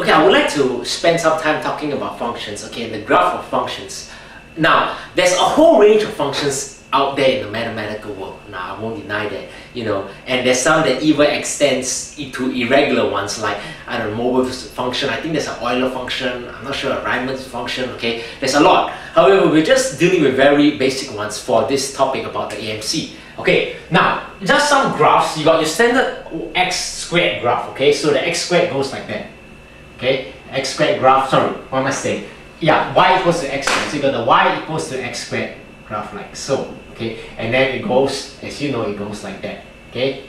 Okay, I would like to spend some time talking about functions, okay, and the graph of functions. Now, there's a whole range of functions out there in the mathematical world. Now, I won't deny that, you know, and there's some that even extends to irregular ones, like, I don't know, Mobius function, I think there's an Euler function, I'm not sure, a Riemann function, okay, there's a lot. However, we're just dealing with very basic ones for this topic about the AMC. Okay, now, just some graphs, you got your standard x squared graph, okay, so the x squared goes like that. Okay, x squared graph, sorry, what am I saying? Yeah, y equals to x squared. So you got the y equals to x squared graph like so. Okay, and then it goes, as you know, it goes like that. Okay,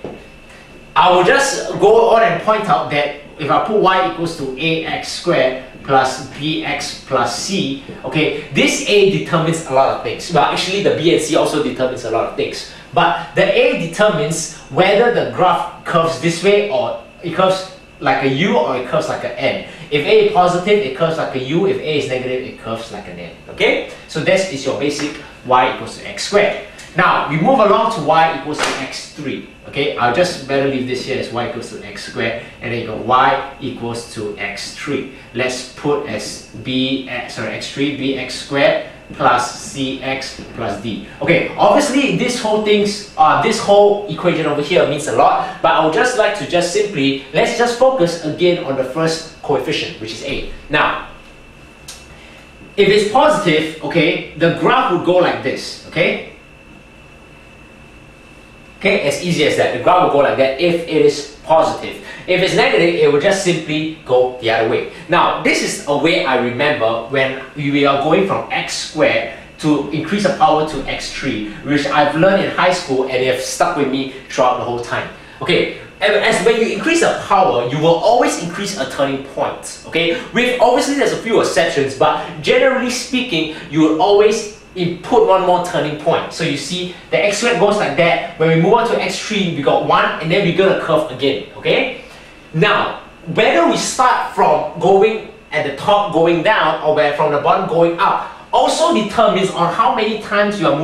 I will just go on and point out that if I put y equals to ax squared plus bx plus c, okay, this a determines a lot of things. Well, actually the b and c also determines a lot of things. But the a determines whether the graph curves this way or it curves like a u or it curves like an n. If a is positive, it curves like a u. If a is negative, it curves like an n. Okay? So this is your basic y equals to x squared. Now, we move along to y equals to x3. Okay? I'll just better leave this here as y equals to x squared. And then you got y equals to x3. Let's put as x3 bx squared plus cx plus d. Okay, obviously this whole equation over here means a lot, but I would just like to let's just focus again on the first coefficient, which is a. Now, if it's positive, okay, the graph would go like this, okay? Okay, as easy as that, the graph will go like that if it is positive. If it's negative, it will just simply go the other way. Now, this is a way I remember when we are going from x squared to increase the power to x3, which I've learned in high school and it has stuck with me throughout the whole time. Okay, as when you increase the power, you will always increase a turning point. Okay, obviously there's a few exceptions, but generally speaking, you will always put one more turning point. So you see the x squared goes like that. When we move on to x3, we got 1 and then we're gonna curve again. Okay? Now, whether we start from going at the top going down or from the bottom going up also determines on how many times you are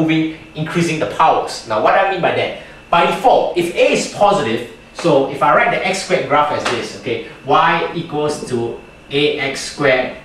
increasing the powers. Now, what do I mean by that? By default, if a is positive, so if I write the x squared graph as this, okay, y equals to ax squared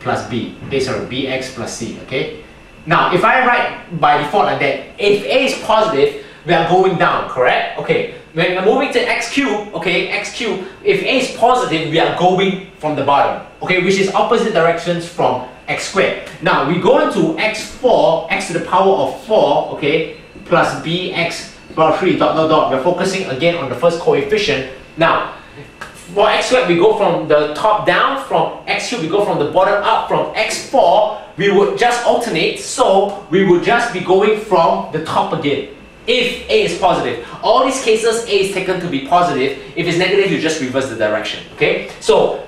plus b, bx plus c, okay? Now, if I write by default like that, if a is positive, we are going down, correct? Okay, when we're moving to x cubed, okay, x cubed, if a is positive, we are going from the bottom, okay, which is opposite directions from x squared. Now, we go into x4, x to the power of 4, okay, plus bx plus 3, dot, dot, dot. We're focusing again on the first coefficient. Now, for x squared, we go from the top down, from x cubed, we go from the bottom up, from x4, we would just alternate, so we would just be going from the top again, if a is positive. All these cases, a is taken to be positive. If it's negative, you just reverse the direction, okay? So,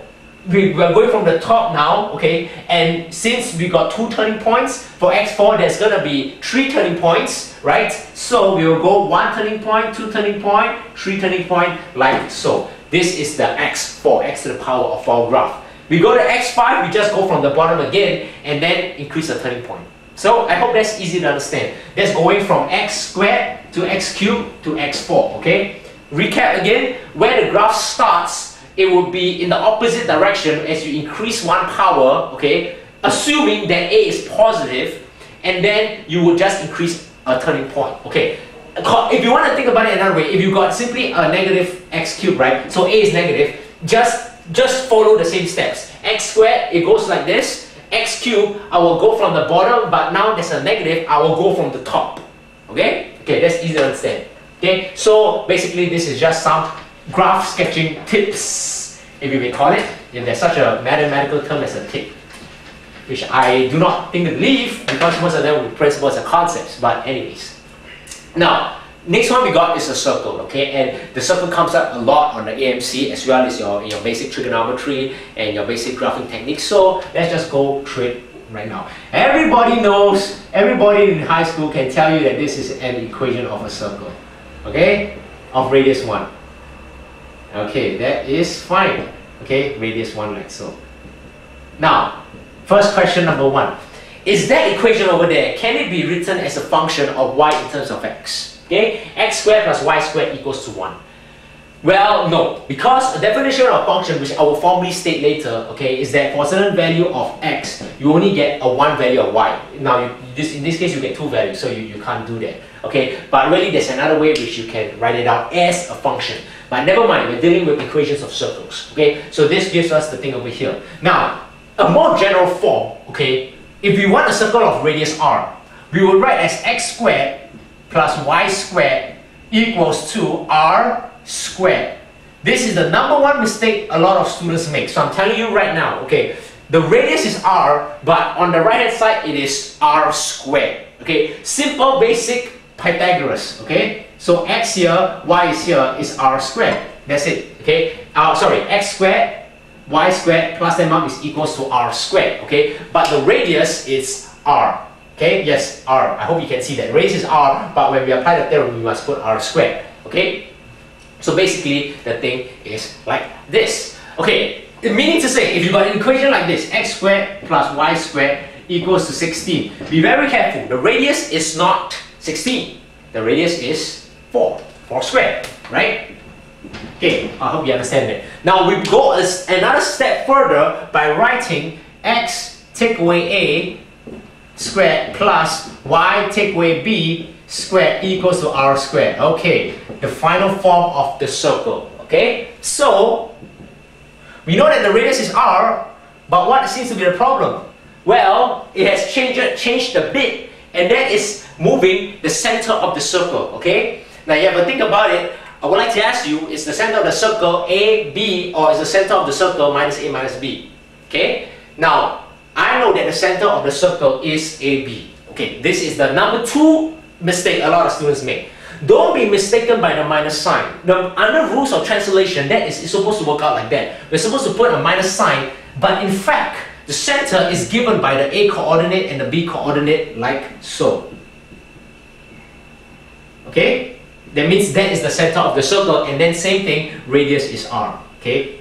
we're going from the top now, okay? And since we got 2 turning points, for x4, there's gonna be 3 turning points, right? So, we will go 1 turning point, 2 turning point, 3 turning point, like so. This is the x4, x to the power of 4 graph. We go to x5, we just go from the bottom again and then increase the turning point. So I hope that's easy to understand. That's going from x squared to x cubed to x4, okay? Recap again, where the graph starts, it will be in the opposite direction as you increase one power, okay? Assuming that a is positive, and then you will just increase a turning point, okay? If you want to think about it another way, if you got simply a negative x cubed, right? So a is negative, just follow the same steps. X squared, it goes like this. X cubed, I will go from the bottom, but now there's a negative, I will go from the top. Okay? Okay, that's easy to understand. Okay? So, basically, this is just some graph sketching tips, if you may call it. If there's such a mathematical term as a tip, which I do not think to believe, because most of them were principles and concepts, but anyways. Now, next one we got is a circle, okay, and the circle comes up a lot on the AMC as well as your basic trigonometry and your basic graphing techniques, so let's just go through it right now. Everybody in high school can tell you that this is an equation of a circle, okay, of radius 1. Okay, that is fine, okay, radius 1 like so. Now, first question number 1. Is that equation over there, can it be written as a function of y in terms of x? Okay, x squared plus y squared equals to 1. Well, no, because the definition of function, which I will formally state later, okay, is that for a certain value of x, you only get a one value of y. Now, in this case, you get two values, so you can't do that, okay? But really, there's another way which you can write it out as a function. But never mind, we're dealing with equations of circles, okay? So this gives us the thing over here. Now, a more general form, okay, if we want a circle of radius r, we would write as x squared plus y squared equals to r squared. This is the number one mistake a lot of students make. So I'm telling you right now, okay, the radius is r, but on the right hand side it is r squared. Okay, simple basic Pythagoras. Okay, so x here, y is here, is r squared. That's it. Okay, sorry, x squared, y squared plus them up is equals to r squared. Okay, but the radius is r. Okay, yes, r. I hope you can see that radius is r, but when we apply the theorem, we must put r squared. Okay. So basically, the thing is like this. Okay, meaning to say, if you got an equation like this, x squared plus y squared equals to 16. Be very careful, the radius is not 16. The radius is 4 squared, right? Okay, I hope you understand that. Now we go another step further by writing x take away a squared plus y take away b squared equals to r squared. Okay, the final form of the circle. Okay, so we know that the radius is r, but what seems to be the problem? Well, it has changed a bit, and that is moving the center of the circle. Okay, now you have to think about it. I would like to ask you, is the center of the circle a, b, or is the center of the circle minus a minus b? Okay, now I know that the center of the circle is a, b. Okay, this is the number two mistake a lot of students make. Don't be mistaken by the minus sign. Under rules of translation, that is supposed to work out like that. We're supposed to put a minus sign, but in fact, the center is given by the A coordinate and the B coordinate, like so. Okay? That means that is the center of the circle, and then same thing, radius is R. Okay?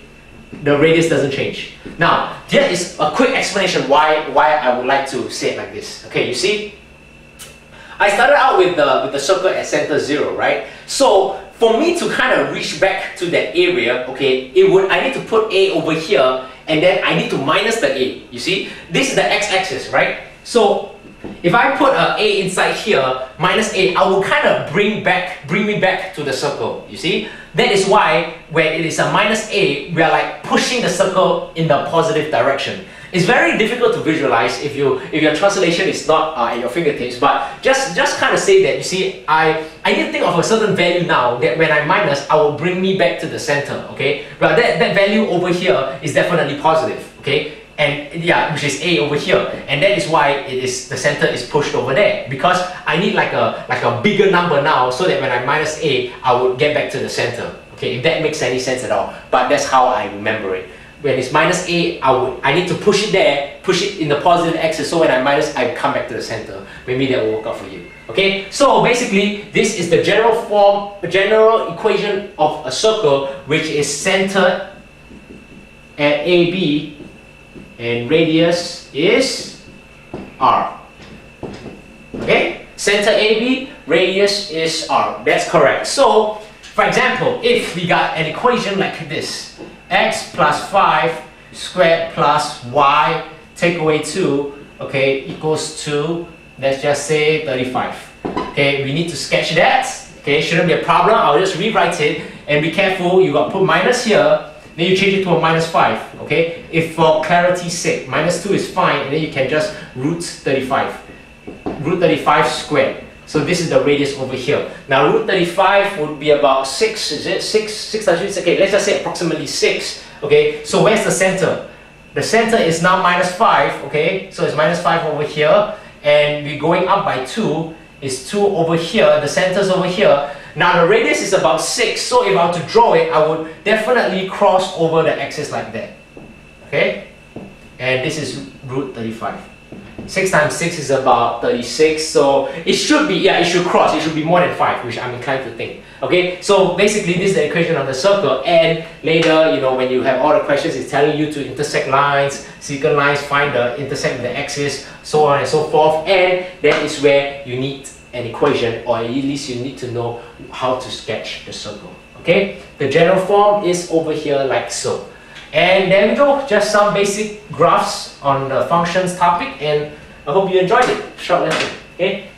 The radius doesn't change. Now, here is a quick explanation why I would like to say it like this. Okay, you see? I started out with the circle at center 0, right? So for me to kind of reach back to that area, okay, I need to put a over here, and then I need to minus the a. You see, this is the x-axis, right? So if I put an a inside here, minus a, I will kind of bring me back to the circle. You see, that is why when it is a minus a, we are like pushing the circle in the positive direction. It's very difficult to visualize if your translation is not at your fingertips, but just kind of say that, you see, I need to think of a certain value now that when I minus, I will bring me back to the center, okay? Well, that value over here is definitely positive, okay? And yeah, which is a over here, and that is why it is the center is pushed over there, because I need like a bigger number now so that when I minus a, I would get back to the center, okay? If that makes any sense at all, but that's how I remember it. When it's minus a, I need to push it there, push it in the positive axis, so when I minus, I come back to the center. Maybe that will work out for you. Okay, so basically, this is the general equation of a circle, which is centered at AB, and radius is R. Okay, center AB, radius is R. That's correct. So, for example, if we got an equation like this, x plus 5 squared plus y take away 2, okay, equals to, let's just say 35. Okay, we need to sketch that. Okay, shouldn't be a problem. I'll just rewrite it, and be careful, you got put minus here, then you change it to a minus 5. Okay, if for clarity's sake, minus 2 is fine, and then you can just root 35. Root 35 squared. So this is the radius over here. Now root 35 would be about 6, is it? 6 times 6, okay, let's just say approximately 6. Okay, so where's the center? The center is now minus 5, okay, so it's minus 5 over here, and we're going up by 2, it's 2 over here, the center's over here. Now the radius is about 6, so if I were to draw it, I would definitely cross over the axis like that. Okay, and this is root 35. 6 times 6 is about 36, so it should be, yeah, it should cross, it should be more than 5, which I'm inclined to think. Okay, so basically this is the equation of the circle, and later, you know, when you have all the questions, it's telling you to intersect lines, secant lines, find the intersect with the axis, so on and so forth, and that is where you need an equation, or at least you need to know how to sketch the circle. Okay, the general form is over here like so. And there we go, just some basic graphs on the functions topic, and I hope you enjoyed it. Short lesson. Okay.